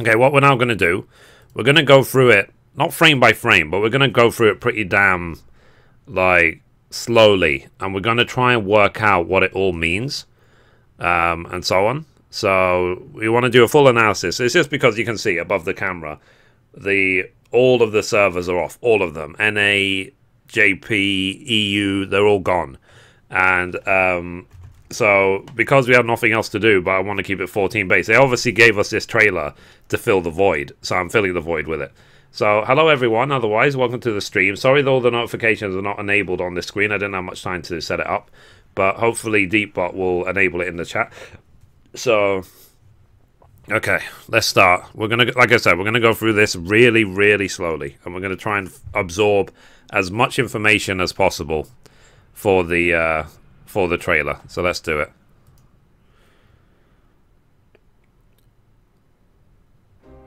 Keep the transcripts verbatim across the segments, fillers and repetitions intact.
Okay, what we're now going to do, we're going to go through it, not frame by frame, but we're going to go through it pretty damn, like, slowly. And we're going to try and work out what it all means, um, and so on. So we want to do a full analysis. It's just because you can see above the camera, the all of the servers are off, all of them. N A, J P, E U, they're all gone. And um, so because we have nothing else to do, but I want to keep it fourteen base, they obviously gave us this trailer to fill the void. So I'm filling the void with it. So hello everyone, otherwise welcome to the stream. Sorry that all the notifications are not enabled on this screen. I didn't have much time to set it up, but hopefully Deepbot will enable it in the chat. So, okay, let's start. We're going to, like I said, we're going to go through this really, really slowly. And we're going to try and absorb as much information as possible for the, uh, for the trailer. So let's do it.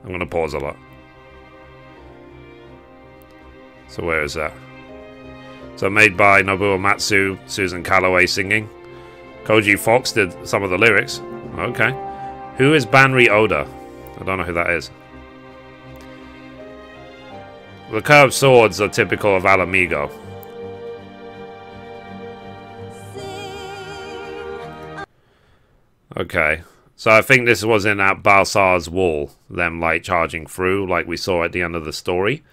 I'm going to pause a lot. So where is that? So made by Nobuo Matsu, Susan Calloway singing. Koji Fox did some of the lyrics. Okay. Who is Banri Oda? I don't know who that is. The curved swords are typical of Ala Mhigo. Okay. So I think this was in that Baelsar's Wall. Them like charging through like we saw at the end of the story.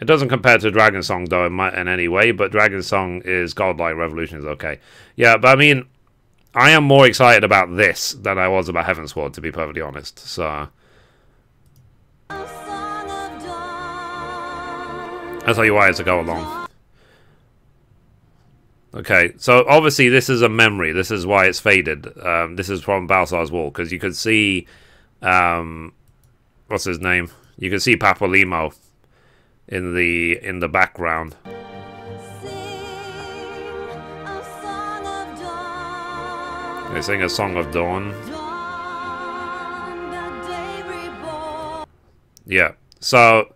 It doesn't compare to Dragon Song though in, my, in any way, but Dragon Song is godlike, Revolution is okay. Yeah, but I mean, I am more excited about this than I was about Heavensward, to be perfectly honest. So I'll tell you why as I go along. Okay, so obviously this is a memory. This is why it's faded. Um, this is from Baelsar's Wall because you could see, um, what's his name? You can see Papolimo in the in the background. They sing a song of dawn. Yeah. So,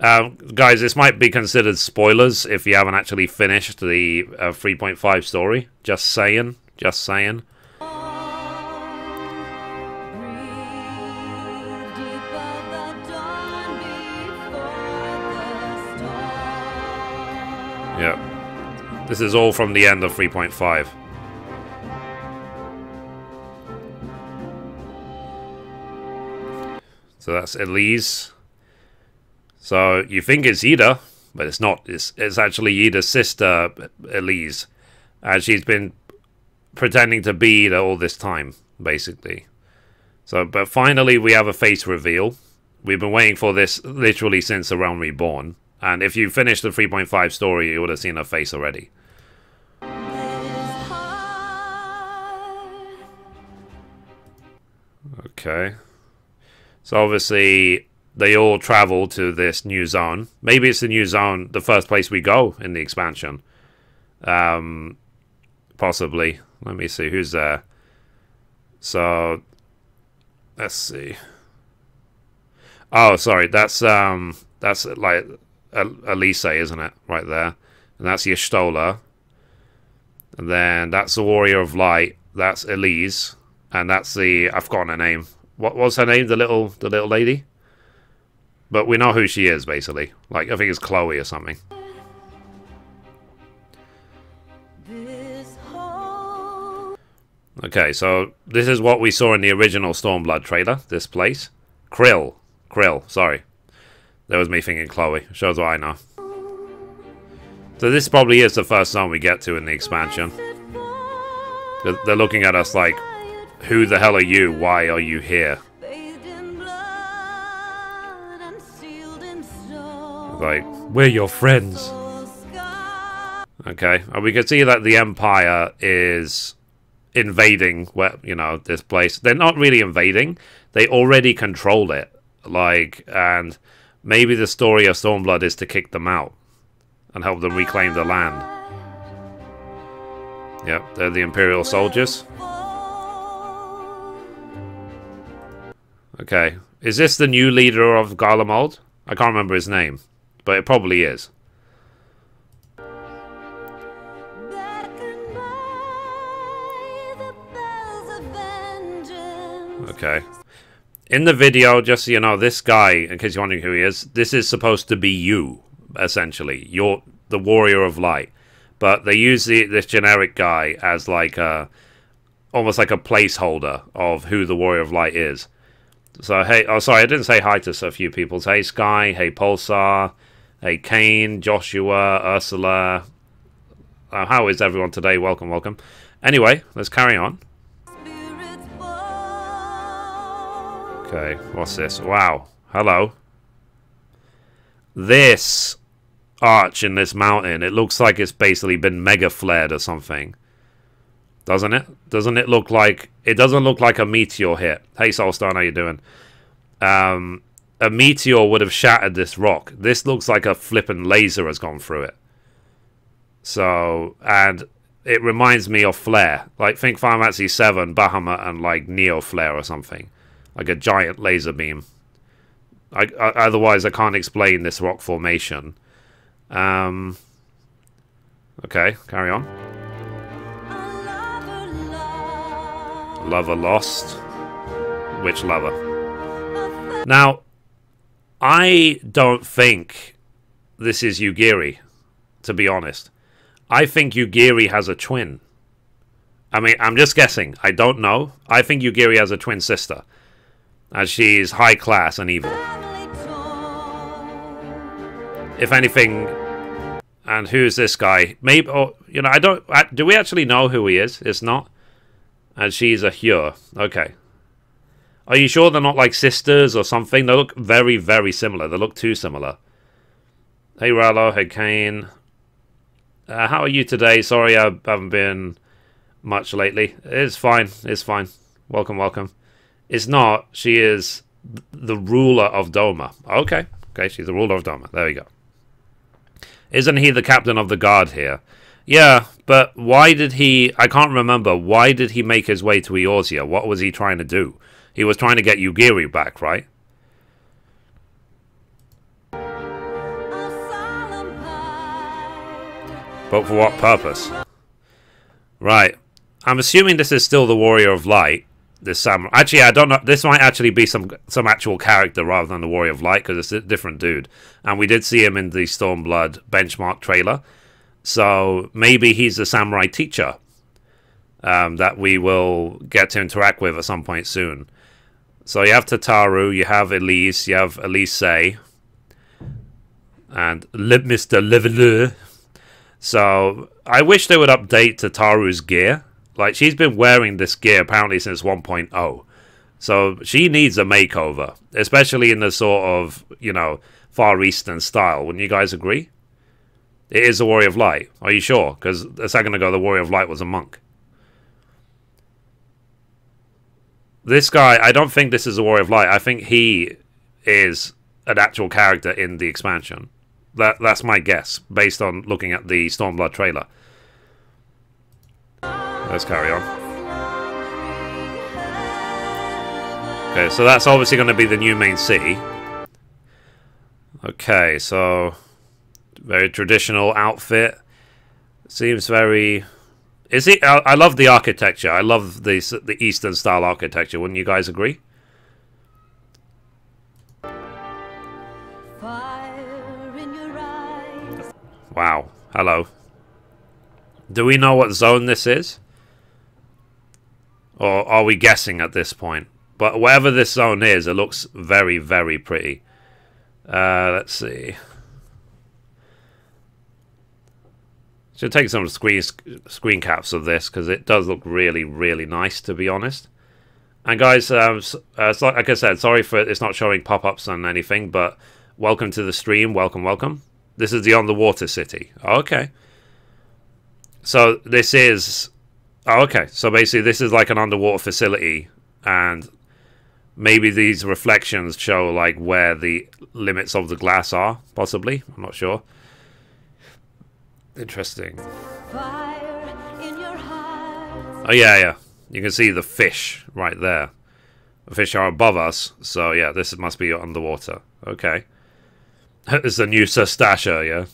um, guys, this might be considered spoilers if you haven't actually finished the uh, three point five story. Just saying. Just saying. Yeah. This is all from the end of three point five. So that's Elise. So you think it's Yda, but it's not. It's, it's actually Yda's sister, Elise. And she's been pretending to be Yda all this time, basically. So, but finally we have a face reveal. We've been waiting for this literally since the Realm Reborn. And if you finished the three point five story, you would have seen her face already. Okay. So obviously, they all travel to this new zone. Maybe it's the new zone, the first place we go in the expansion. Um, possibly. Let me see, who's there? So, let's see. Oh, sorry, that's, um, that's like... Elise, isn't it? Right there. And that's Y'shtola. And then that's the Warrior of Light. That's Elise. And that's the... I've forgotten her name. What was her name? The little the little lady? But we know who she is, basically. Like, I think it's Chloe or something. Okay, so this is what we saw in the original Stormblood trailer. This place. Krill. Krill, sorry. That was me thinking Chloe. Shows what I know. So this probably is the first zone we get to in the expansion. They're looking at us like, who the hell are you? Why are you here? Like, we're your friends. Okay, and we can see that the Empire is invading, well, you know, this place. They're not really invading. They already control it. Like, and... maybe the story of Stormblood is to kick them out and help them reclaim the land. Yep, they're the Imperial soldiers. Okay, is this the new leader of Garlemald? I can't remember his name, but it probably is. Okay. in the video, just so you know, this guy, in case you're wondering who he is, this is supposed to be you, essentially. You're the Warrior of Light. But they use the, this generic guy as like a, almost like a placeholder of who the Warrior of Light is. So, hey, oh, sorry, I didn't say hi to so few people. Hey, Sky, hey, Pulsar, hey, Kane, Joshua, Ursula. Uh, how is everyone today? Welcome, welcome. Anyway, let's carry on. Okay, what's this? Wow. Hello. This arch in this mountain, it looks like it's basically been mega flared or something. Doesn't it? Doesn't it look like... It doesn't look like a meteor hit. Hey, Soulstar, how you doing? Um, a meteor would have shattered this rock. This looks like a flippin' laser has gone through it. So, and it reminds me of Flare. Like, think Final Fantasy seven, Bahamut, and, like, Neo Flare or something. Like a giant laser beam. I, I, otherwise, I can't explain this rock formation. Um, okay, carry on. Lover lost. Which lover? Now, I don't think this is Yugiri, to be honest. I think Yugiri has a twin. I mean, I'm just guessing. I don't know. I think Yugiri has a twin sister. And she's high class and evil. If anything... And who's this guy? Maybe... Or, you know, I don't... I, do we actually know who he is? It's not... And she's a Hure. Okay. Are you sure they're not like sisters or something? They look very, very similar. They look too similar. Hey, Rallo. Hey, Kane. Uh, how are you today? Sorry I haven't been much lately. It's fine. It's fine. Welcome, welcome. It's not. She is the ruler of Doma. Okay. Okay, she's the ruler of Doma. There we go. Isn't he the captain of the guard here? Yeah, but why did he... I can't remember. Why did he make his way to Eorzea? What was he trying to do? He was trying to get Yugiri back, right? But for what purpose? Right. I'm assuming this is still the Warrior of Light. This samurai. Actually, I don't know. This might actually be some some actual character rather than the Warrior of Light, because it's a different dude. And we did see him in the Stormblood benchmark trailer. So maybe he's the samurai teacher um, that we will get to interact with at some point soon. So you have Tataru, you have Elise, you have Elise, and Mister Leveleur. So I wish they would update Tataru's gear. Like, she's been wearing this gear apparently since one point oh. So she needs a makeover, especially in the sort of, you know, Far Eastern style. Wouldn't you guys agree? It is the Warrior of Light. Are you sure? Because a second ago, the Warrior of Light was a monk. This guy, I don't think this is the Warrior of Light. I think he is an actual character in the expansion. That, that's my guess, based on looking at the Stormblood trailer. Let's carry on. Okay, so that's obviously going to be the new main city. Okay, so... very traditional outfit. Seems very... Is it? I, I love the architecture. I love the, the Eastern style architecture. Wouldn't you guys agree? Fire in your eyes. Wow. Hello. Do we know what zone this is? Or are we guessing at this point? But wherever this zone is, it looks very, very pretty. Uh, let's see... Should take some screen screen caps of this, because it does look really, really nice, to be honest. And guys, um, uh, like I said, sorry for it's not showing pop-ups and anything, but welcome to the stream, welcome, welcome. This is the On the Water City. Okay. So this is... Oh, okay. So basically this is like an underwater facility, and maybe these reflections show like where the limits of the glass are, possibly. I'm not sure. Interesting. Fire in your heart. Oh yeah, yeah. You can see the fish right there. The fish are above us, so yeah, this must be underwater. Okay. It's the new Sestasha, yeah.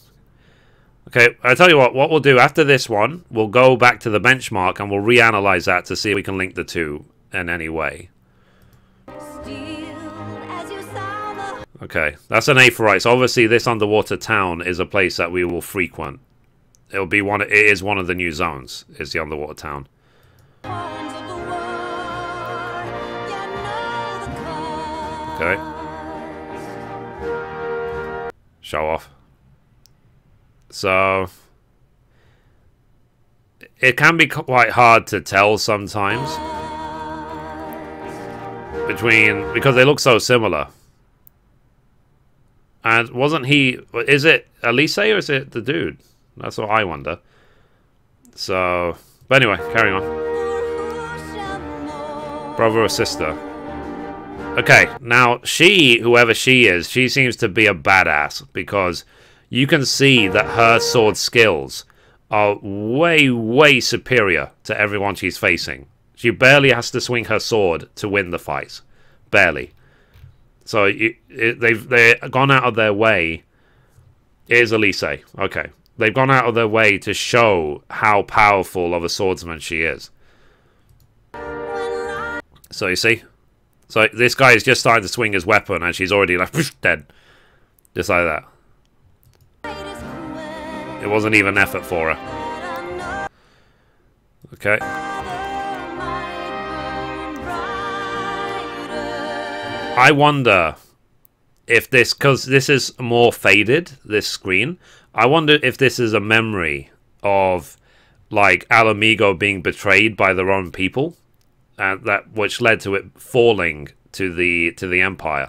Okay, I tell you what, what we'll do after this one, we'll go back to the benchmark and we'll reanalyze that to see if we can link the two in any way. Steel. Okay, that's an Aforite. So obviously this underwater town is a place that we will frequent. It'll be one. It is one of the new zones. Is the underwater town. Okay. Show off. So it can be quite hard to tell sometimes between because they look so similar. And wasn't he? Is it Elise or is it the dude? That's what I wonder. So, but anyway, carry on. Brother or sister? Okay, now she, whoever she is, she seems to be a badass because you can see that her sword skills are way, way superior to everyone she's facing. She barely has to swing her sword to win the fights. Barely. So it, it, they've they've gone out of their way. It is Elise. Okay. They've gone out of their way to show how powerful of a swordsman she is. So you see? So this guy is just starting to swing his weapon and she's already like, dead. Just like that. It wasn't even an effort for her. Okay. I wonder if this, because this is more faded, this screen. I wonder if this is a memory of, like, Ala Mhigo being betrayed by their own people, and that which led to it falling to the to the Empire.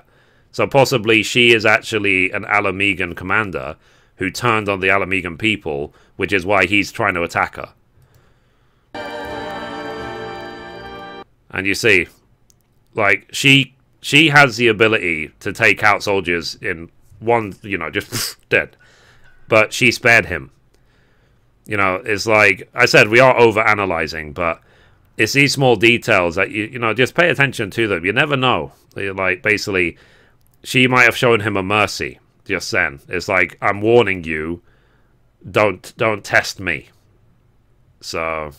So possibly she is actually an Ala Mhigan commander who turned on the Ala Mhigan people, which is why he's trying to attack her. And you see, like she she has the ability to take out soldiers in one, you know, just dead. But she spared him. You know, it's like I said, we are over-analyzing, but it's these small details that you you know just pay attention to them. You never know. Like basically, she might have shown him a mercy just then. It's like I'm warning you, don't don't test me. So.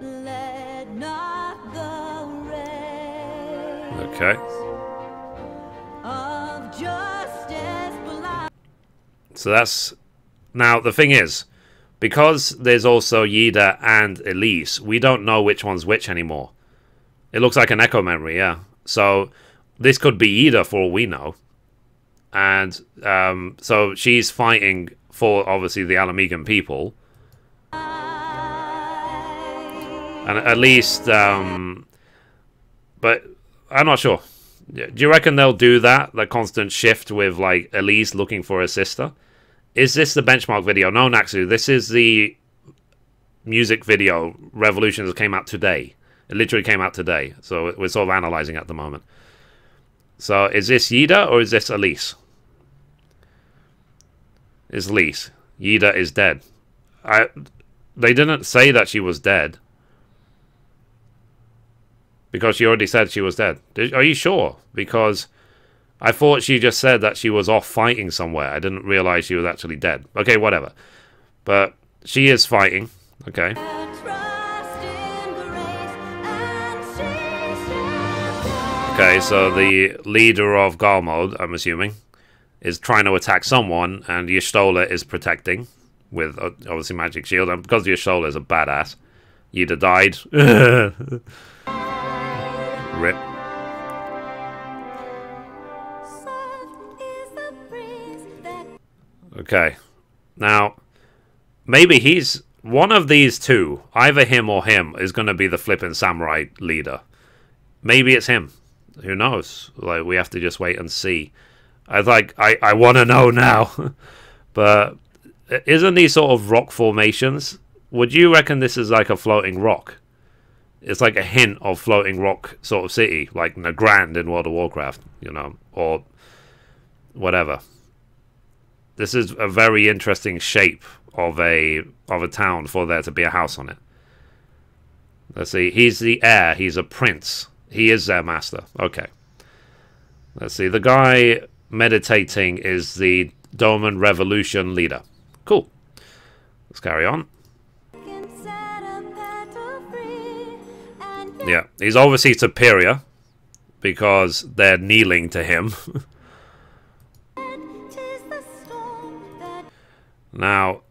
Let not the rain okay. So that's... Now, the thing is, because there's also Yda and Elise, we don't know which one's which anymore. It looks like an echo memory, yeah. So this could be Yda for all we know. And um, so she's fighting for, obviously, the Ala Mhigan people. And at least... Um, but I'm not sure. Do you reckon they'll do that? The constant shift with, like, Elise looking for her sister? Is this the benchmark video? No, Natsu. This is the music video. Revolutions that came out today. It literally came out today. So we're sort of analysing at the moment. So is this Yda or is this Elise? It's Elise. Yda is dead. I. They didn't say that she was dead. Because she already said she was dead. Did, are you sure? Because I thought she just said that she was off fighting somewhere. I didn't realize she was actually dead. Okay, whatever. But she is fighting. Okay. Okay, so the leader of Garlemald, I'm assuming, is trying to attack someone, and Y'shtola is protecting with, obviously, magic shield. And because Y'shtola is a badass, Yda died. Rip. Okay, now maybe he's one of these two, either him or him, is going to be the flipping samurai leader. Maybe it's him. Who knows? Like, we have to just wait and see. I like I I want to know now. But isn't these sort of rock formations? Would you reckon this is like a floating rock? It's like a hint of floating rock sort of city, like Nagrand in World of Warcraft, you know, or whatever. This is a very interesting shape of a of a town for there to be a house on it. Let's see. He's the heir. He's a prince. He is their master. Okay. Let's see. The guy meditating is the Doman Revolution leader. Cool. Let's carry on. Yeah, he's obviously superior because they're kneeling to him. Now,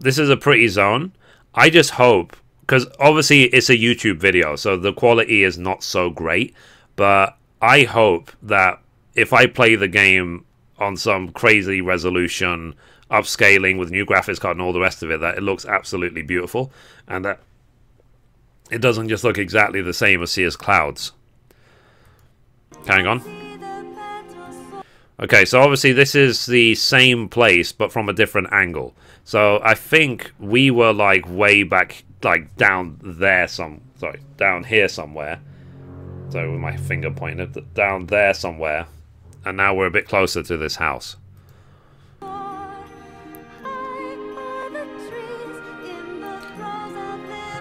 this is a pretty zone. I just hope, because obviously it's a YouTube video, so the quality is not so great, but I hope that if I play the game on some crazy resolution, upscaling with new graphics card and all the rest of it, that it looks absolutely beautiful, and that it doesn't just look exactly the same as Seer's Clouds. Carrying on. Okay, so obviously this is the same place, but from a different angle. So I think we were like way back, like down there some, sorry, down here somewhere. So with my finger pointed down there somewhere, and now we're a bit closer to this house.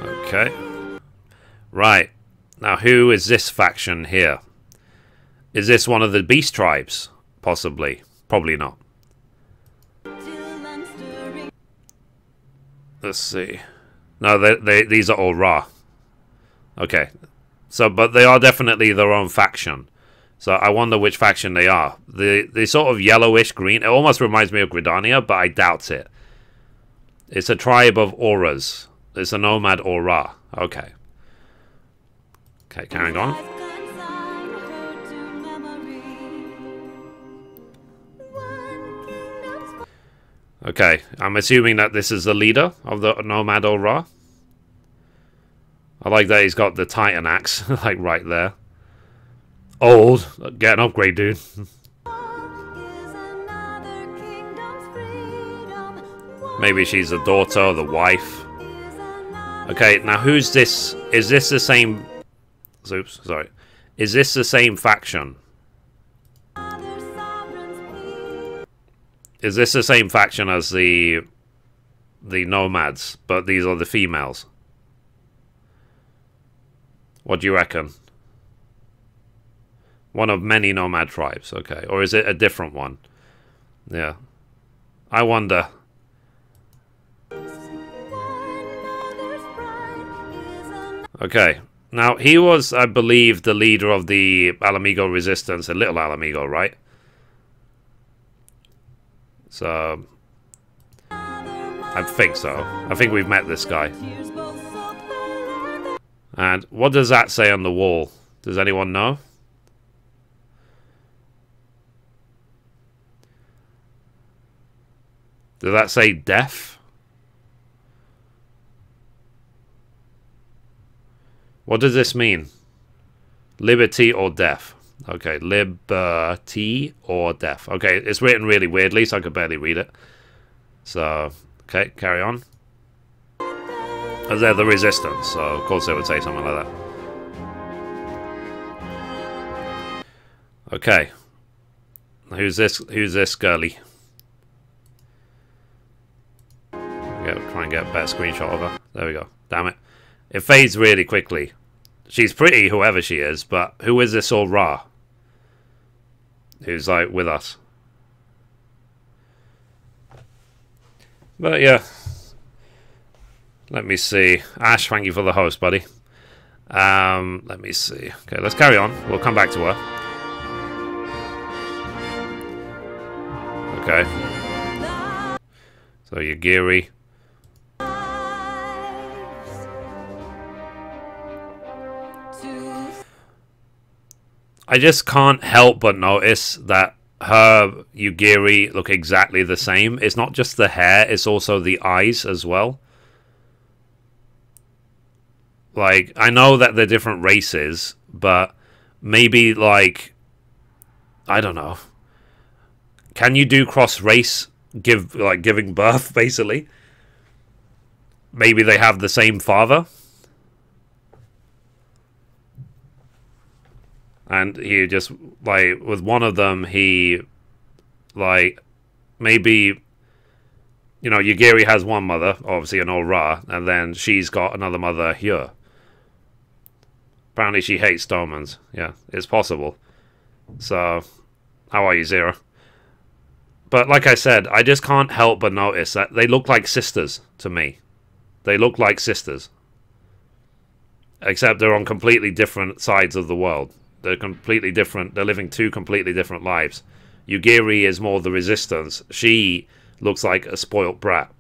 Okay. Right. Now, who is this faction here? Is this one of the beast tribes? Possibly. Probably not. Let's see. No, they, they, these are all Au Ra. Okay. So, but they are definitely their own faction. So I wonder which faction they are. The the sort of yellowish green. It almost reminds me of Gridania, but I doubt it. It's a tribe of Au Ras. It's a nomad Au Ra. Okay. Okay, carrying on. Okay, I'm assuming that this is the leader of the nomad Au Ra. I like that he's got the Titan axe, like, right there. Old. Get an upgrade, dude. Maybe she's the daughter or the wife. Okay, now who's this? Is this the same... Oops, sorry. Is this the same faction? Is this the same faction as the... the nomads, but these are the females? What do you reckon? One of many nomad tribes, okay. Or is it a different one? Yeah. I wonder... Okay, now he was, I believe, the leader of the Ala Mhigo resistance, a little Ala Mhigo, right? So, I think so. I think we've met this guy. And what does that say on the wall? Does anyone know? Does that say death? What does this mean? Liberty or death? Okay, liberty or death. Okay, it's written really weirdly, so I could barely read it. So, okay, carry on. And they're the resistance, so of course they would say something like that. Okay. Who's this? Who's this girly? I'll try and get a better screenshot of her. There we go. Damn it. It fades really quickly. She's pretty, whoever she is, but who is this Au Ra? Who's, like, with us? But, yeah. Let me see. Ash, thank you for the host, buddy. Um, let me see. Okay, let's carry on. We'll come back to her. Okay. So, Yugiri. I just can't help but notice that her Yugiri look exactly the same. It's not just the hair, it's also the eyes as well. Like, I know that they're different races, but maybe, like, I don't know. Can you do cross-race, give like giving birth, basically? Maybe they have the same father? And he just, like, with one of them, he, like, maybe, you know, Yugiri has one mother, obviously an Au Ra, and then she's got another mother here. Apparently she hates Domans. Yeah, it's possible. So, how are you, Zero? But like I said, I just can't help but notice that they look like sisters to me. They look like sisters. except they're on completely different sides of the world. They're completely different. They're living two completely different lives. Yugiri is more the resistance. She looks like a spoilt brat,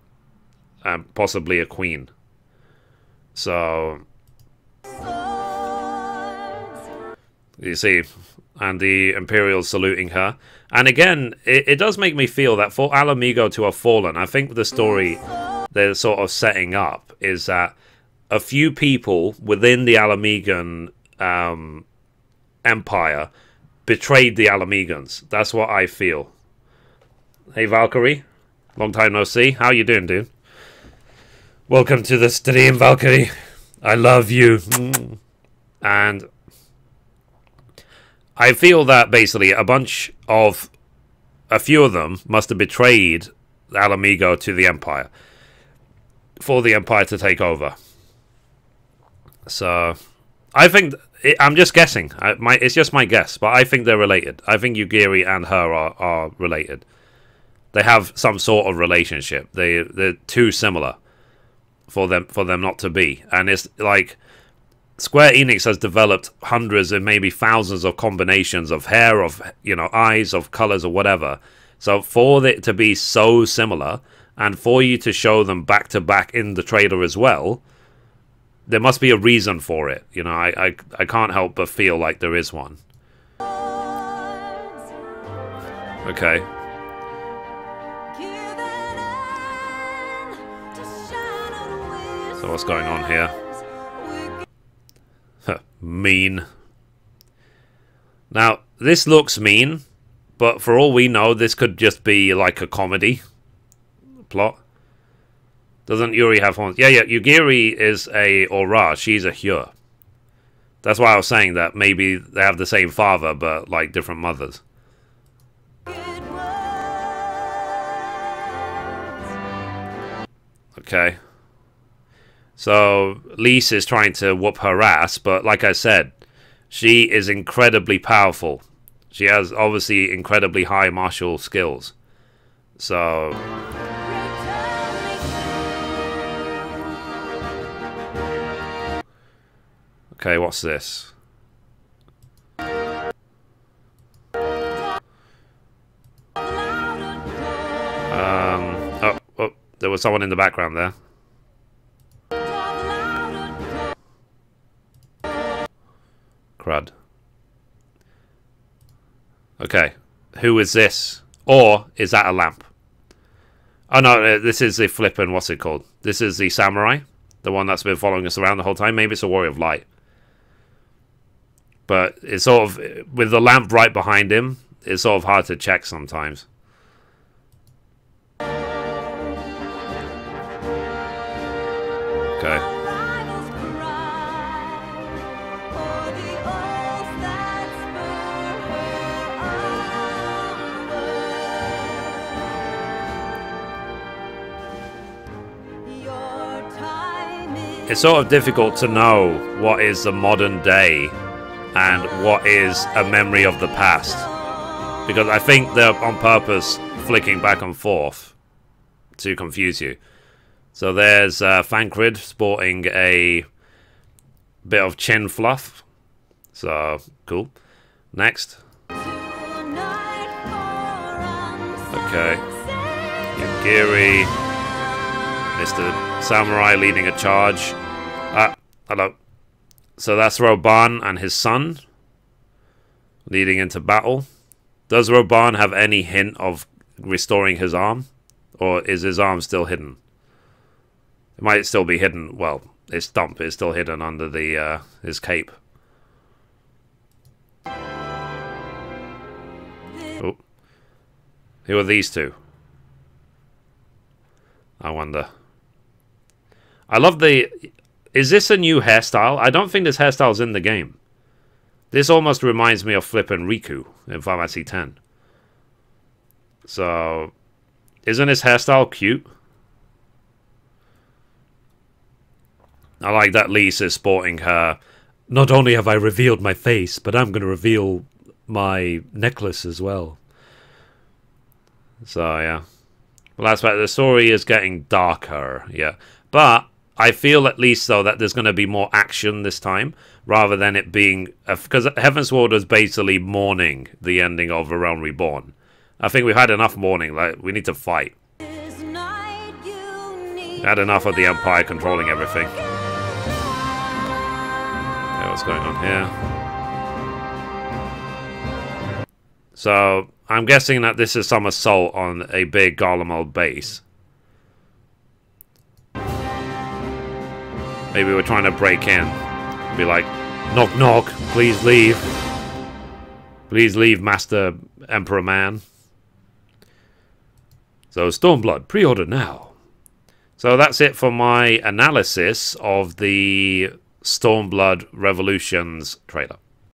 and possibly a queen. So you see, and the Imperials saluting her. And again, it, it does make me feel that for Ala Mhigo to have fallen, I think the story they're sort of setting up is that a few people within the Ala Mhigan um, Empire betrayed the Ala Mhigans. That's what I feel. Hey, Valkyrie. Long time no see. How you doing, dude? Welcome to the stream, Valkyrie. I love you. And I feel that basically a bunch of, a few of them must have betrayed Ala Mhigo to the Empire for the Empire to take over. So I think, it, I'm just guessing, I, my, it's just my guess, but I think they're related. I think Yugiri and her are, are related. They have some sort of relationship. They, they're too similar for them, for them not to be. And it's like, Square Enix has developed hundreds and maybe thousands of combinations of hair, of, you know, eyes, of colors, or whatever. So for it to be so similar, and for you to show them back to back in the trailer as well, there must be a reason for it. You know, I, I, I can't help but feel like there is one. Okay. So what's going on here? Mean. Now, this looks mean, but for all we know, this could just be like a comedy plot. Doesn't Yuri have horns? Yeah, yeah, Yugiri is a Au Ra, she's a Hyur. That's why I was saying that maybe they have the same father, but like different mothers. Okay. So, Elise is trying to whoop her ass, but like I said, she is incredibly powerful. She has, obviously, incredibly high martial skills. So... okay, what's this? Um, oh, oh, there was someone in the background there. Crud. Okay, who is this? Or is that a lamp? Oh no, this is the flippin', what's it called? This is the samurai, the one that's been following us around the whole time. Maybe it's a Warrior of Light. But it's sort of, with the lamp right behind him, it's sort of hard to check sometimes. Okay. It's sort of difficult to know what is the modern day and what is a memory of the past, because I think they're on purpose flicking back and forth to confuse you. So there's uh, Fancred sporting a bit of chin fluff, so cool. Next. Okay. Yugiri, Mister Samurai leading a charge. Ah, hello. So that's Raubahn and his son leading into battle. Does Raubahn have any hint of restoring his arm? Or is his arm still hidden? It might still be hidden. Well, his stump is still hidden under the uh, his cape. Oh. Who are these two? I wonder. I love the... is this a new hairstyle? I don't think this hairstyle's in the game. This almost reminds me of flippin' Riku in Final Fantasy ten. So... isn't his hairstyle cute? I like that Elise is sporting her, not only have I revealed my face, but I'm going to reveal my necklace as well. So, yeah. Well, that's right. The story is getting darker, yeah. But... I feel at least, though, that there's going to be more action this time, rather than it being... Because Heavensward is basically mourning the ending of A Realm Reborn. I think we've had enough mourning. Like, we need to fight. Had enough of the Empire controlling everything. Yeah, what's going on here? So, I'm guessing that this is some assault on a big Garlemald base. Maybe we're trying to break in. Be like, knock knock, please leave. Please leave, Master Emperor Man. So, Stormblood, pre-order now. So that's it for my analysis of the Stormblood Revolutions trailer.